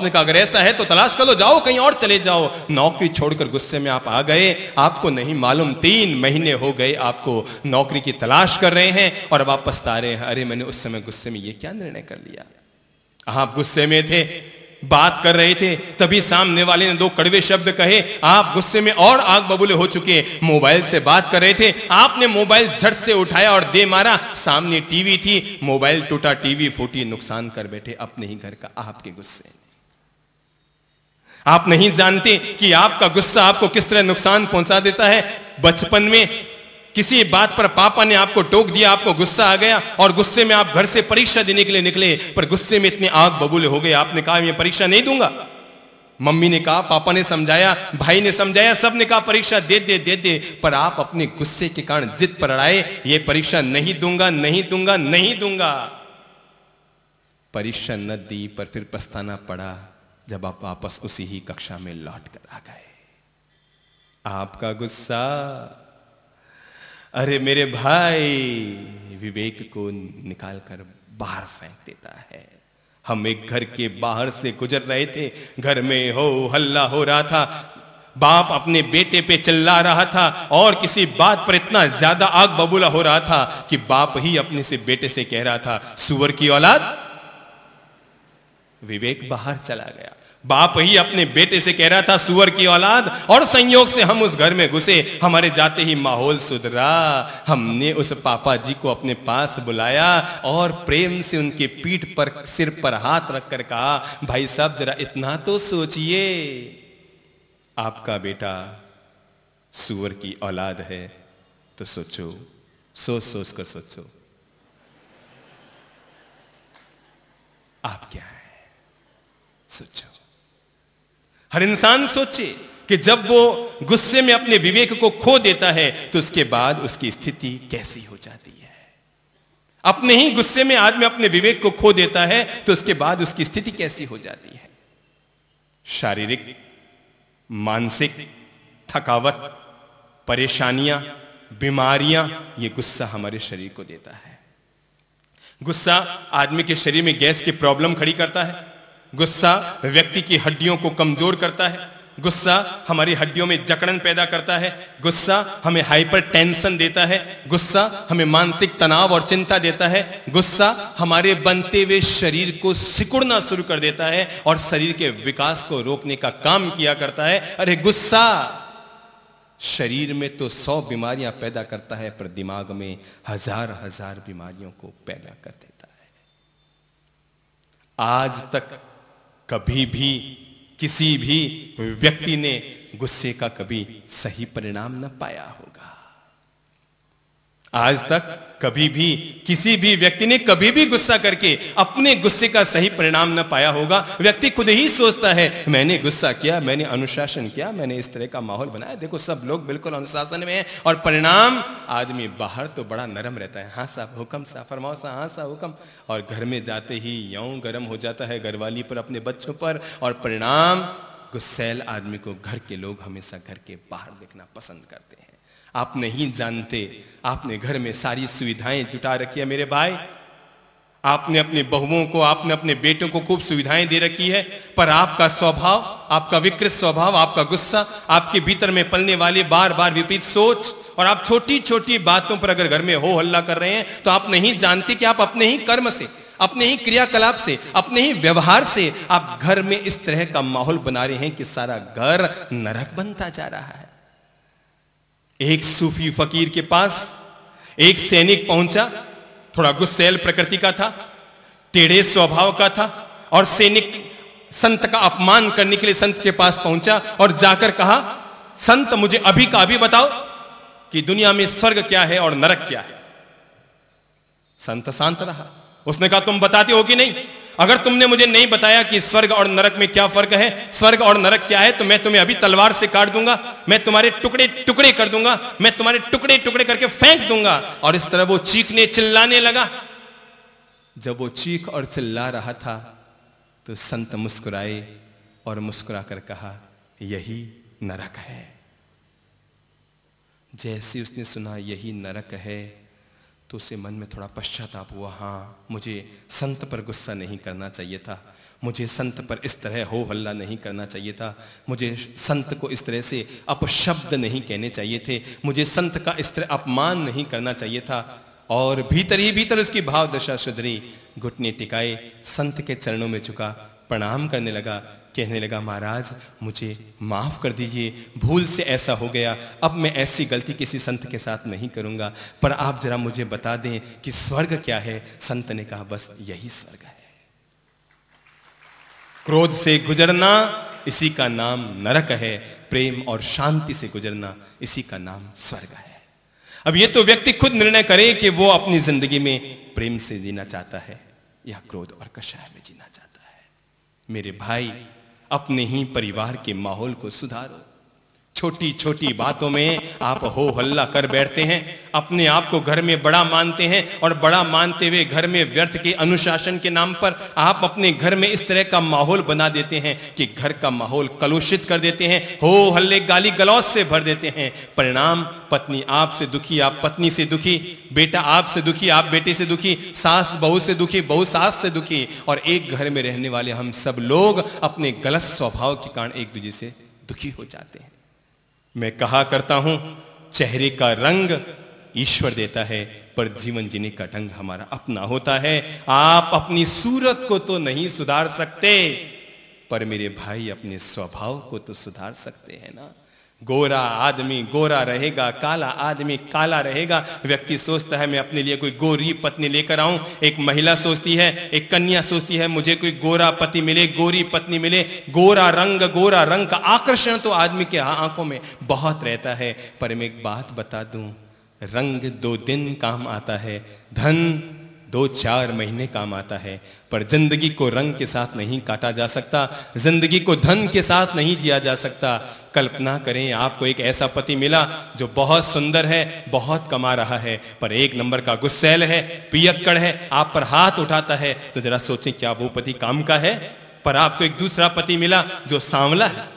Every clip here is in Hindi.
उसने कहा अगर ऐसा है तो तलाश कर लो, जाओ कहीं और चले जाओ। नौकरी छोड़कर गुस्से में आप आ गए, आपको नहीं मालूम 3 महीने हो गए आपको नौकरी की तलाश कर रहे हैं और अब आप पछता रहे हैं, अरे मैंने उस समय गुस्से में ये क्या निर्णय कर लिया। आप गुस्से में थे, बात कर रहे थे, तभी सामने वाले ने 2 कड़वे शब्द कहे, आप गुस्से में और आग बबूले हो चुके। मोबाइल से बात कर रहे थे, आपने मोबाइल झट से उठाया और दे मारा, सामने टीवी थी, मोबाइल टूटा, टीवी फूटी, नुकसान कर बैठे अपने ही घर का आपके गुस्से। आप नहीं जानते कि आपका गुस्सा आपको किस तरह नुकसान पहुंचा देता है। बचपन में किसी बात पर पापा ने आपको टोक दिया, आपको गुस्सा आ गया और गुस्से में आप घर से परीक्षा देने के लिए निकले, पर गुस्से में इतने आग बबूले हो गए, आपने कहा मैं परीक्षा नहीं दूंगा। मम्मी ने कहा, पापा ने समझाया, भाई ने समझाया, सबने कहा परीक्षा दे दे, पर आप अपने गुस्से के कारण जिद पर अड़ाए, ये परीक्षा नहीं दूंगा। परीक्षा न दी, पर फिर पछताना पड़ा जब आप वापस उसी ही कक्षा में लौट कर आ गए। आपका गुस्सा, अरे मेरे भाई, विवेक को निकाल कर बाहर फेंक देता है। हम एक घर के बाहर से गुजर रहे थे, घर में हो हल्ला हो रहा था, बाप अपने बेटे पे चिल्ला रहा था और किसी बात पर इतना ज्यादा आग बबूला हो रहा था कि बाप ही अपने से बेटे से कह रहा था, सूअर की औलाद। विवेक बाहर चला गया, बाप ही अपने बेटे से कह रहा था सुअर की औलाद। और संयोग से हम उस घर में घुसे, हमारे जाते ही माहौल सुधरा, हमने उस पापा जी को अपने पास बुलाया और प्रेम से उनके पीठ पर, सिर पर हाथ रखकर कहा, भाई साहब जरा इतना तो सोचिए, आपका बेटा सुअर की औलाद है, तो सोचो, सोच कर सोचो आप क्या है। सोचो, हर इंसान सोचे कि जब वो गुस्से में अपने विवेक को खो देता है तो उसके बाद उसकी स्थिति कैसी हो जाती है। अपने ही गुस्से में आदमी अपने विवेक को खो देता है तो उसके बाद उसकी स्थिति कैसी हो जाती है। शारीरिक, मानसिक थकावट, परेशानियां, बीमारियां, ये गुस्सा हमारे शरीर को देता है। गुस्सा आदमी के शरीर में गैस की प्रॉब्लम खड़ी करता है। गुस्सा व्यक्ति की हड्डियों को कमजोर करता है। गुस्सा हमारी हड्डियों में जकड़न पैदा करता है। गुस्सा हमें हाइपरटेंशन देता है। गुस्सा हमें मानसिक तनाव और चिंता देता है। गुस्सा हमारे बनते हुए शरीर को सिकुड़ना शुरू कर देता है और शरीर के विकास को रोकने का काम किया करता है। अरे गुस्सा शरीर में तो 100 बीमारियां पैदा करता है, पर दिमाग में 1000 बीमारियों को पैदा कर देता है। आज तक कभी भी किसी भी व्यक्ति ने गुस्से का कभी सही परिणाम न पाया होगा। आज तक कभी भी किसी भी व्यक्ति ने कभी भी गुस्सा करके अपने गुस्से का सही परिणाम न पाया होगा। व्यक्ति खुद ही सोचता है, मैंने गुस्सा किया, मैंने अनुशासन किया, मैंने इस तरह का माहौल बनाया, देखो सब लोग बिल्कुल अनुशासन में हैं, और परिणाम आदमी बाहर तो बड़ा नरम रहता है, हाँ साहब हुक्म, सा फरमाओ सा, हाँ सा हुक्म, और घर में जाते ही यों गर्म हो जाता है घरवाली पर, अपने बच्चों पर, और परिणाम गुस्सैल आदमी को घर के लोग हमेशा घर के बाहर देखना पसंद करते हैं। आप नहीं जानते, आपने घर में सारी सुविधाएं जुटा रखी है मेरे भाई, आपने अपने बहुओं को, आपने अपने बेटों को खूब सुविधाएं दे रखी है, पर आपका स्वभाव, आपका विकृत स्वभाव, आपका गुस्सा, आपके भीतर में पलने वाले बार बार विपरीत सोच, और आप छोटी छोटी बातों पर अगर घर में हो हल्ला कर रहे हैं तो आप नहीं जानते कि आप अपने ही कर्म से, अपने ही क्रियाकलाप से, अपने ही व्यवहार से आप घर में इस तरह का माहौल बना रहे हैं कि सारा घर नरक बनता जा रहा है। एक सूफी फकीर के पास एक सैनिक पहुंचा, थोड़ा गुस्सेल प्रकृति का था, टेढ़े स्वभाव का था, और सैनिक संत का अपमान करने के लिए संत के पास पहुंचा और जाकर कहा, संत मुझे अभी का अभी बताओ कि दुनिया में स्वर्ग क्या है और नरक क्या है। संत शांत रहा, उसने कहा तुम बताते हो कि नहीं, अगर तुमने मुझे नहीं बताया कि स्वर्ग और नरक में क्या फर्क है, स्वर्ग और नरक क्या है, तो मैं तुम्हें अभी तलवार से काट दूंगा, मैं तुम्हारे टुकड़े टुकड़े कर दूंगा, मैं तुम्हारे टुकड़े टुकड़े करके फेंक दूंगा। और इस तरह वो चीखने चिल्लाने लगा। जब वो चीख और चिल्ला रहा था तो संत मुस्कुराए और मुस्कुरा कर कहा, यही नरक है। जैसे उसने सुना यही नरक है तो उसे मन में थोड़ा पश्चाताप हुआ, हाँ मुझे संत पर गुस्सा नहीं करना चाहिए था, मुझे संत पर इस तरह हो हल्ला नहीं करना चाहिए था, मुझे संत को इस तरह से अपशब्द नहीं कहने चाहिए थे, मुझे संत का इस तरह अपमान नहीं करना चाहिए था। और भीतर ही भीतर उसकी भाव दशा सुधरी, घुटने टिकाए, संत के चरणों में झुका, प्रणाम करने लगा, कहने लगा महाराज मुझे माफ कर दीजिए, भूल से ऐसा हो गया, अब मैं ऐसी गलती किसी संत के साथ नहीं करूंगा, पर आप जरा मुझे बता दें कि स्वर्ग क्या है। संत ने कहा बस यही स्वर्ग है, क्रोध से गुजरना इसी का नाम नरक है, प्रेम और शांति से गुजरना इसी का नाम स्वर्ग है। अब ये तो व्यक्ति खुद निर्णय करे कि वो अपनी जिंदगी में प्रेम से जीना चाहता है या क्रोध और कषाय में जीना चाहता है। मेरे भाई, अपने ही परिवार के माहौल को सुधारो। छोटी छोटी बातों में आप हो हल्ला कर बैठते हैं, अपने आप को घर में बड़ा मानते हैं और बड़ा मानते हुए घर में व्यर्थ के अनुशासन के नाम पर आप अपने घर में इस तरह का माहौल बना देते हैं कि घर का माहौल कलुषित कर देते हैं, हो हल्ले गाली गलौज से भर देते हैं। परिणाम, पत्नी आपसे दुखी, आप पत्नी से दुखी, बेटा आपसे दुखी, आप बेटे से दुखी, सास बहू से दुखी, बहू सास से दुखी, और एक घर में रहने वाले हम सब लोग अपने गलत स्वभाव के कारण एक दूसरे से दुखी हो जाते हैं। मैं कहा करता हूं, चेहरे का रंग ईश्वर देता है पर जीवन जीने का ढंग हमारा अपना होता है। आप अपनी सूरत को तो नहीं सुधार सकते, पर मेरे भाई अपने स्वभाव को तो सुधार सकते हैं ना। गोरा आदमी गोरा रहेगा, काला आदमी काला रहेगा। व्यक्ति सोचता है मैं अपने लिए कोई गोरी पत्नी लेकर आऊं, एक महिला सोचती है, एक कन्या सोचती है मुझे कोई गोरा पति मिले, गोरी पत्नी मिले। गोरा रंग का आकर्षण तो आदमी के आंखों में बहुत रहता है, पर मैं एक बात बता दूं, रंग 2 दिन काम आता है, धन 2-4 महीने काम आता है, पर जिंदगी को रंग के साथ नहीं काटा जा सकता, जिंदगी को धन के साथ नहीं जिया जा सकता। कल्पना करें, आपको एक ऐसा पति मिला जो बहुत सुंदर है, बहुत कमा रहा है, पर 1 नंबर का गुस्सैल है, पियक्कड़ है, आप पर हाथ उठाता है, तो जरा सोचें क्या वो पति काम का है। पर आपको एक दूसरा पति मिला जो सांवला है,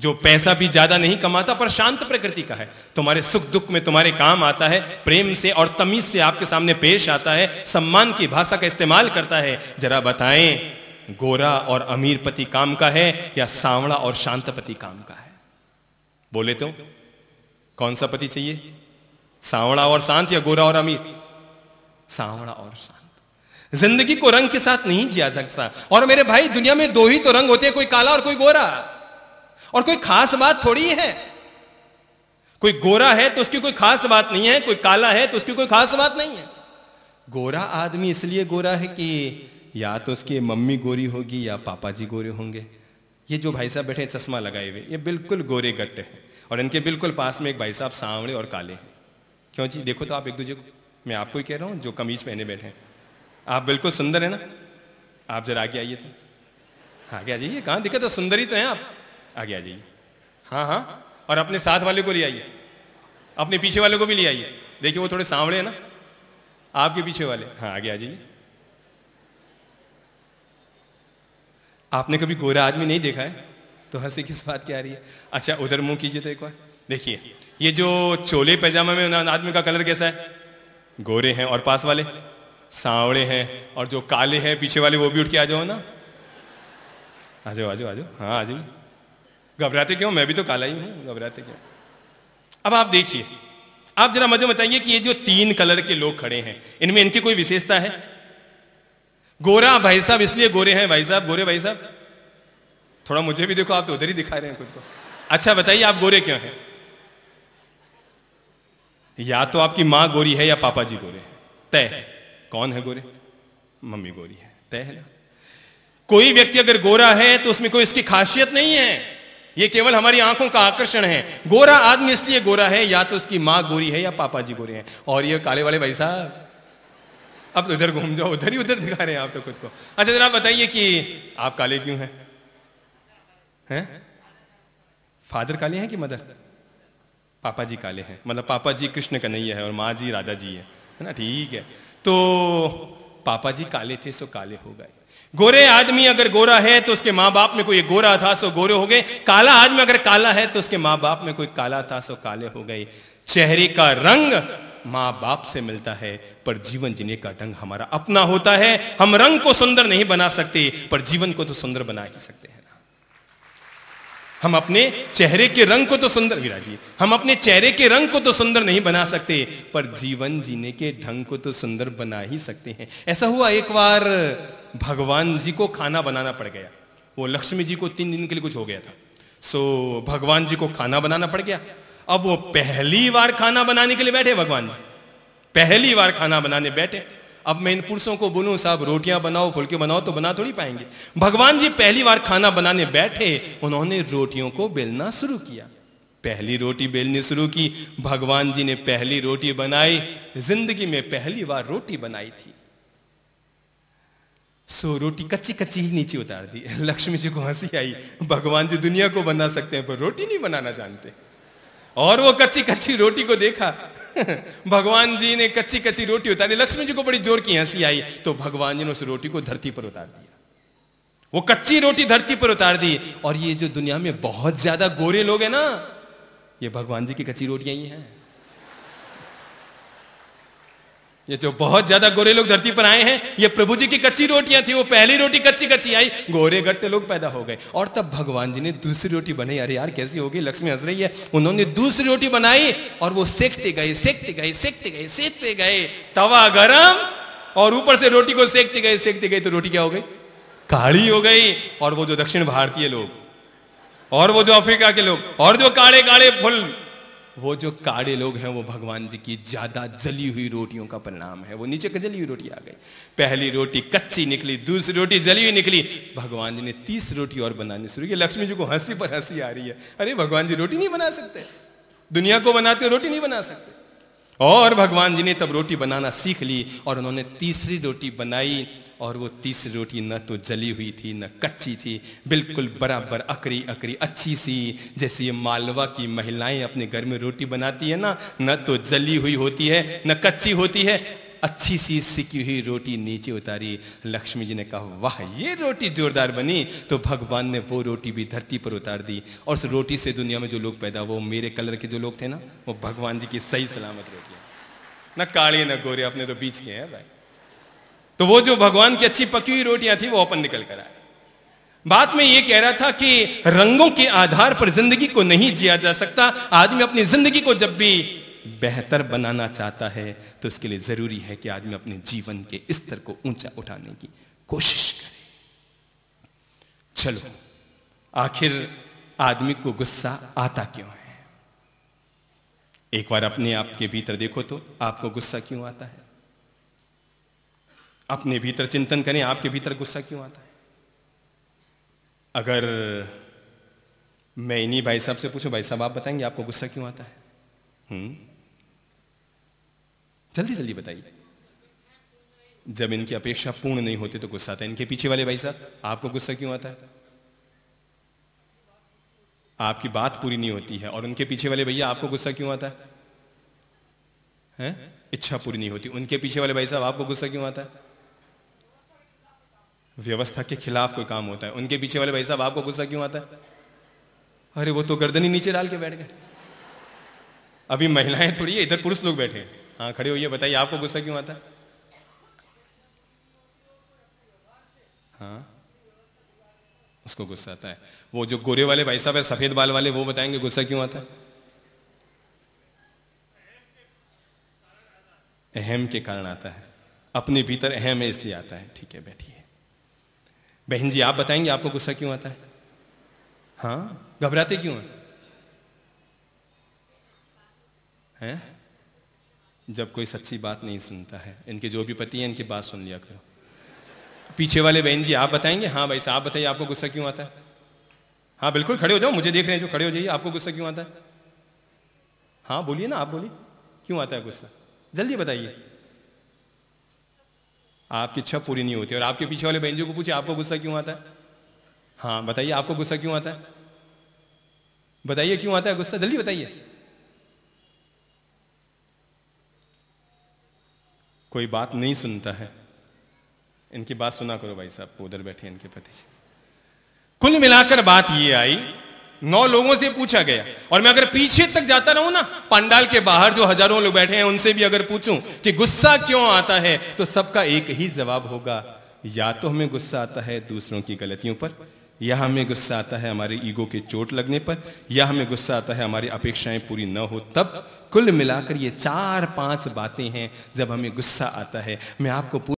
जो पैसा भी ज्यादा नहीं कमाता पर शांत प्रकृति का है, तुम्हारे सुख दुख में तुम्हारे काम आता है, प्रेम से और तमीज से आपके सामने पेश आता है, सम्मान की भाषा का इस्तेमाल करता है। जरा बताएं, गोरा और अमीर पति काम का है या सांवला और शांत पति काम का है? बोले तो कौन सा पति चाहिए, सांवला और शांत या गोरा और अमीर? सांवला और शांत। जिंदगी को रंग के साथ नहीं जिया जा सकता। और मेरे भाई, दुनिया में 2 ही तो रंग होते हैं, कोई काला और कोई गोरा, और कोई खास बात थोड़ी है। कोई गोरा है तो उसकी कोई खास बात नहीं है, कोई काला है तो उसकी कोई खास बात नहीं है। गोरा आदमी इसलिए गोरा है कि या तो उसकी मम्मी गोरी होगी या पापा जी गोरे होंगे। ये जो भाई साहब बैठे चश्मा लगाए हुए, ये बिल्कुल गोरे गट्टे हैं, और इनके बिल्कुल पास में एक भाई साहब सांवले और काले हैं। क्यों जी, देखो तो आप एक दूसरे को। मैं आपको ही कह रहा हूँ जो कमीज पहने बैठे हैं, आप बिल्कुल सुंदर है ना। आप जरा आगे आइए, तो आगे आ जाइए, कहाँ दिक्कत है, सुंदर ही तो हैं आप। आगे आ जाइए, हाँ, और अपने साथ वाले को ले आइए, अपने पीछे वाले को भी ले आइए। देखिए वो थोड़े सांवले हैं ना, आपके पीछे वाले। हाँ, आगे आ जाइए। आपने कभी गोरा आदमी नहीं देखा है तो हंसी किस बात की आ रही है। अच्छा, उधर मुंह कीजिए तो एक बार देखिए, ये जो चोले पैजामा में आदमी का कलर कैसा है, गोरे हैं और पास वाले सांवले हैं, और जो काले हैं पीछे वाले वो भी उठ के आ जाओ ना, आ जाओ, हाँ आ जाइए। घबराते क्यों, मैं भी तो काला ही हूं, घबराते क्यों। अब आप देखिए, आप जरा मुझे बताइए कि ये जो 3 कलर के लोग खड़े हैं, इनमें इनकी कोई विशेषता है? गोरा भाई साहब इसलिए गोरे हैं, भाई साहब गोरे, भाई साहब थोड़ा मुझे भी देखो, आप तो उधर ही दिखा रहे हैं खुद को। अच्छा बताइए, आप गोरे क्यों हैं? या तो आपकी माँ गोरी है या पापा जी गोरे हैं, तय है। कौन है गोरे? मम्मी गोरी है, तय है ना। कोई व्यक्ति अगर गोरा है तो उसमें कोई इसकी खासियत नहीं है, ये केवल हमारी आंखों का आकर्षण है। गोरा आदमी इसलिए गोरा है, या तो उसकी माँ गोरी है या पापा जी गोरे हैं। और ये काले वाले भाई साहब, अब तो उधर घूम जाओ, उधर ही उधर दिखा रहे हैं आप तो खुद को। अच्छा जरा बताइए कि आप काले क्यों हैं? हैं? फादर काले हैं कि मदर? पापा जी काले हैं, मतलब पापा जी कृष्ण कन्हैया है और माँ जी राधा जी है ना, ठीक है। तो पापा जी काले थे सो काले हो गए। गोरे आदमी अगर गोरा है तो उसके माँ बाप में कोई गोरा था सो गोरे हो गए। काला आदमी अगर काला है तो उसके माँ बाप में कोई काला था सो काले हो गए। चेहरे का रंग माँ बाप से मिलता है, पर जीवन जीने का ढंग हमारा अपना होता है। हम रंग को सुंदर नहीं बना सकते, पर जीवन को तो सुंदर बना ही सकते हैं ना। हम अपने चेहरे के रंग को तो सुंदर, विराज जी, हम अपने चेहरे के रंग को तो सुंदर नहीं बना सकते, पर जीवन जीने के ढंग को तो सुंदर बना ही सकते हैं। ऐसा हुआ एक बार भगवान जी को खाना बनाना पड़ गया। वो लक्ष्मी जी को 3 दिन के लिए कुछ हो गया था, सो भगवान जी को खाना बनाना पड़ गया। अब वो पहली बार खाना बनाने के लिए बैठे, भगवान जी पहली बार खाना बनाने बैठे। अब मैं इन पुरुषों को बोलूं साहब रोटियां बनाओ, फुलके बनाओ, तो बना थोड़ी पाएंगे। भगवान जी पहली बार खाना बनाने बैठे, उन्होंने रोटियों को बेलना शुरू किया। पहली रोटी बेलनी शुरू की, भगवान जी ने पहली रोटी बनाई, जिंदगी में पहली बार रोटी बनाई थी। सो रोटी कच्ची कच्ची ही नीचे उतार दी। लक्ष्मी जी को हंसी आई, भगवान जी दुनिया को बना सकते हैं पर रोटी नहीं बनाना जानते। और वो कच्ची कच्ची रोटी को देखा, भगवान जी ने कच्ची कच्ची रोटी उतारी, लक्ष्मी जी को बड़ी जोर की हंसी आई, तो भगवान जी ने उस रोटी को धरती पर उतार दिया। वो कच्ची रोटी धरती पर उतार दी। और ये जो दुनिया में बहुत ज्यादा गोरे लोग हैं ना, ये भगवान जी की कच्ची रोटियां ही हैं। ये जो बहुत ज्यादा गोरे लोग धरती पर आए हैं, ये प्रभु जी की कच्ची रोटियां थी। वो पहली रोटी कच्ची कच्ची आई, गोरे गट्टे लोग पैदा हो गए। और तब भगवान जी ने दूसरी रोटी बनाई। अरे यार कैसी होगी, लक्ष्मी हंस रही है। उन्होंने दूसरी रोटी बनाई और वो सेकते गए सेकते गए सेकते गए सेकते गए, तवा गरम और ऊपर से रोटी को सेकते गए सेकते गए, तो रोटी क्या हो गई, काली हो गई। और वो जो दक्षिण भारतीय लोग और वो जो अफ्रीका के लोग और जो काले काले फुल, वो जो काड़े लोग हैं, वो भगवान जी की ज्यादा जली हुई रोटियों का परिणाम है। वो नीचे जली हुई रोटी आ गई। पहली रोटी कच्ची निकली, दूसरी रोटी जली हुई निकली। भगवान जी ने 30 रोटी और बनानी शुरू की। लक्ष्मी जी को हंसी पर हंसी आ रही है। अरे भगवान जी रोटी नहीं बना सकते, दुनिया को बनाते रोटी नहीं बना सकते। और भगवान जी ने तब रोटी बनाना सीख ली और उन्होंने 3री रोटी बनाई। और वो 3री रोटी न तो जली हुई थी न कच्ची थी, बिल्कुल बराबर अकरी अकरी अच्छी सी, जैसे ये मालवा की महिलाएं अपने घर में रोटी बनाती है ना, न तो जली हुई होती है न कच्ची होती है, अच्छी सी सिकी हुई रोटी नीचे उतारी। लक्ष्मी जी ने कहा वाह ये रोटी जोरदार बनी, तो भगवान ने वो रोटी भी धरती पर उतार दी। और उस रोटी से दुनिया में जो लोग पैदा हुए, मेरे कलर के जो लोग थे ना, वो भगवान जी की सही सलामत रोटियां, ना काले ना गोरे, अपने तो बीच के हैं भाई। तो वो जो भगवान की अच्छी पकी हुई रोटियां थी, वो अपन निकल कर आए। बात में ये कह रहा था कि रंगों के आधार पर जिंदगी को नहीं जिया जा सकता। आदमी अपनी जिंदगी को जब भी बेहतर बनाना चाहता है, तो उसके लिए जरूरी है कि आदमी अपने जीवन के स्तर को ऊंचा उठाने की कोशिश करे। चलो आखिर आदमी को गुस्सा आता क्यों है? एक बार अपने आप के भीतर देखो तो आपको गुस्सा क्यों आता है? अपने भीतर चिंतन करें, आपके भीतर गुस्सा क्यों आता है? अगर मैं इन्हीं भाई साहब से पूछूं, भाई साहब आप बताएंगे आपको गुस्सा क्यों आता है? जल्दी जल्दी बताइए। जब इनकी अपेक्षा पूर्ण नहीं होती तो गुस्सा आता है। इनके पीछे वाले भाई साहब आपको गुस्सा क्यों आता है? आपकी बात पूरी नहीं होती है। और उनके पीछे वाले भैया आपको गुस्सा क्यों आता है? हैं? इच्छा पूरी नहीं होती। उनके पीछे वाले भाई साहब आपको गुस्सा क्यों आता है? व्यवस्था के खिलाफ कोई काम होता है। उनके पीछे वाले भाई साहब आपको गुस्सा क्यों आता है? अरे वो तो गर्दन ही नीचे डाल के बैठ गए। अभी महिलाएं थोड़ी है, इधर पुरुष लोग बैठे हैं। हाँ खड़े होइए, बताइए आपको गुस्सा क्यों आता है? हाँ उसको गुस्सा आता है। वो जो गोरे वाले भाई साहब है, सफेद बाल वाले, वो बताएंगे गुस्सा क्यों आता है? अहम के कारण आता है, अपने भीतर अहम है इसलिए आता है। ठीक है बैठिए। बहन जी आप बताएंगे आपको गुस्सा क्यों आता है? हाँ घबराते क्यों हैं? जब कोई सच्ची बात नहीं सुनता है। इनके जो भी पति हैं इनकी बात सुन लिया करो। पीछे वाले बहन जी आप बताएंगे? हाँ भाई साहब बताइए आपको गुस्सा क्यों आता है? हाँ बिल्कुल खड़े हो जाओ, मुझे देख रहे हैं जो, खड़े हो जाइए। आपको गुस्सा क्यों आता है? हाँ बोलिए ना, आप बोलिए क्यों आता है गुस्सा, जल्दी बताइए। आपकी इच्छा पूरी नहीं होती। और आपके पीछे वाले बहन जी को पूछे आपको गुस्सा क्यों आता है? हाँ बताइए आपको गुस्सा क्यों आता है? बताइए क्यों आता है गुस्सा, जल्दी बताइए। कोई बात नहीं सुनता है, इनकी बात सुना करो भाई साहब, उधर बैठे इनके पति जी। कुल मिलाकर बात ये आई 9 लोगों से पूछा गया। और मैं अगर पीछे तक जाता रहूं ना, पंडाल के बाहर जो हजारों लोग बैठे हैं उनसे भी अगर पूछूं कि गुस्सा क्यों आता है, तो सबका एक ही जवाब होगा, या तो हमें गुस्सा आता है दूसरों की गलतियों पर, या हमें गुस्सा आता है हमारे ईगो के चोट लगने पर, या हमें गुस्सा आता है हमारी अपेक्षाएं पूरी न हो तब। कुल मिलाकर ये 4-5 बातें हैं जब हमें गुस्सा आता है। मैं आपको